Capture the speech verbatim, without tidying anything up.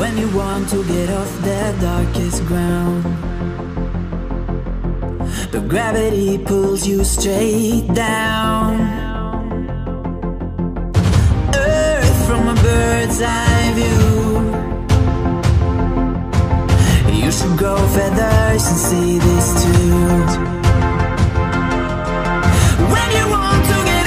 when you want to get off the darkest ground. But gravity pulls you straight down. Earth from a bird's eye view. You should grow feathers and see this too. When you want to get